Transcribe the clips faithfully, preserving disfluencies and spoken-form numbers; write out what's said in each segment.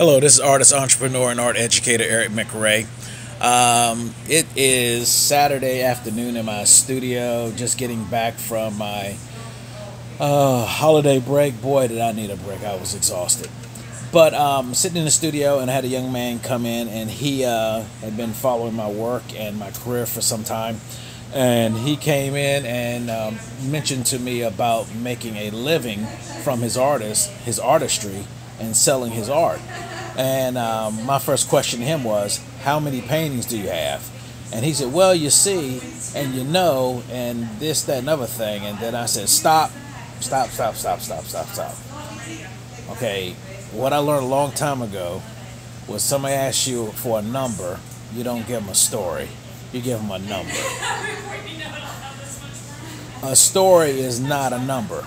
Hello, this is artist, entrepreneur, and art educator Eric McRae. Um, it is Saturday afternoon in my studio, just getting back from my uh, holiday break. Boy, did I need a break. I was exhausted. But um, sitting in the studio, and I had a young man come in, and he uh, had been following my work and my career for some time. And he came in and um, mentioned to me about making a living from his artist, his artistry, and selling his art. And um, my first question to him was, how many paintings do you have? And he said, well, you see, and you know, and this, that, and other thing. And then I said, stop, stop, stop, stop, stop, stop, stop. Okay, what I learned a long time ago was somebody asks you for a number, you don't give them a story. You give them a number. A story is not a number.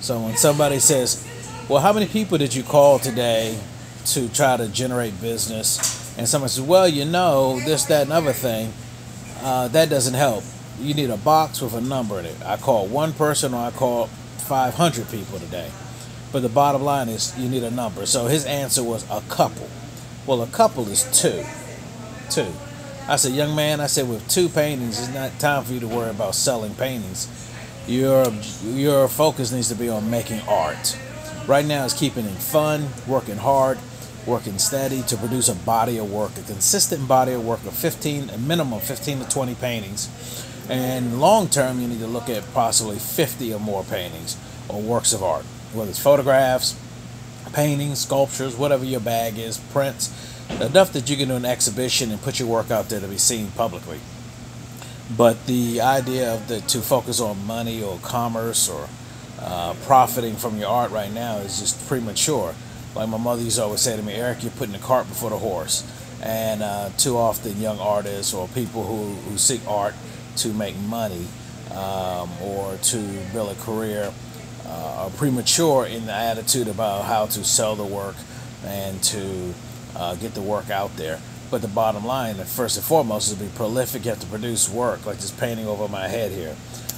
So when somebody says, well, how many people did you call today to try to generate business? And someone says, well, you know, this, that, and other thing. Uh, that doesn't help. You need a box with a number in it. I called one person or I called five hundred people today. But the bottom line is you need a number. So his answer was a couple. Well, a couple is two. Two. I said, young man, I said, with two paintings, it's not time for you to worry about selling paintings. Your, your focus needs to be on making art. Right now it's keeping it fun, working hard, working steady to produce a body of work, a consistent body of work of fifteen, a minimum of fifteen to twenty paintings. And long term, you need to look at possibly fifty or more paintings or works of art, whether it's photographs, paintings, sculptures, whatever your bag is, prints, enough that you can do an exhibition and put your work out there to be seen publicly. But the idea of the to focus on money or commerce or uh, profiting from your art right now is just premature. Like my mother used to always say to me, Eric, you're putting the cart before the horse. And uh, too often young artists or people who, who seek art to make money um, or to build a career uh, are premature in the attitude about how to sell the work and to Uh, get the work out there. But the bottom line, first and foremost, is to be prolific. You have to produce work, like this painting over my head here.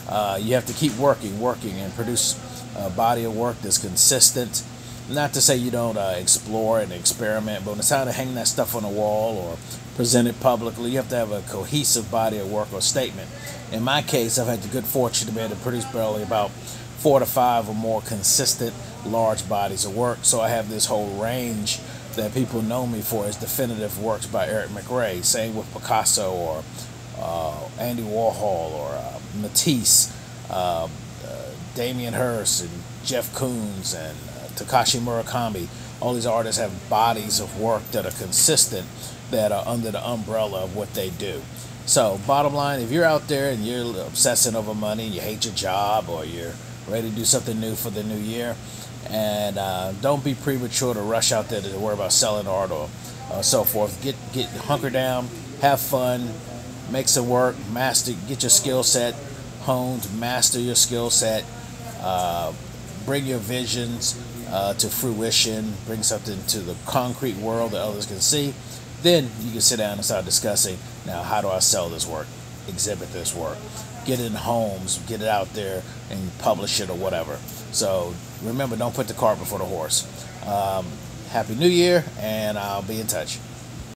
Uh, you have to keep working, working, and produce a body of work that's consistent. Not to say you don't uh, explore and experiment, but when it's time to hang that stuff on a wall or present it publicly, you have to have a cohesive body of work or statement. In my case, I've had the good fortune to be able to produce barely about four to five or more consistent large bodies of work. So I have this whole range that people know me for as definitive works by Eric McRae, same with Picasso or uh, Andy Warhol or uh, Matisse, uh, uh, Damien Hirst and Jeff Koons and uh, Takashi Murakami. All these artists have bodies of work that are consistent, that are under the umbrella of what they do. So bottom line, if you're out there and you're obsessing over money, you hate your job, or you're ready to do something new for the new year, and uh, don't be premature to rush out there to worry about selling art or uh, so forth. Get get hunker down, have fun, make some work, master, get your skill set honed, master your skill set, uh, bring your visions uh, to fruition, bring something to the concrete world that others can see. Then you can sit down and start discussing, now how do I sell this work, exhibit this work, get it in homes, get it out there and publish it or whatever. So remember, don't put the cart before the horse. Um, happy New Year, and I'll be in touch.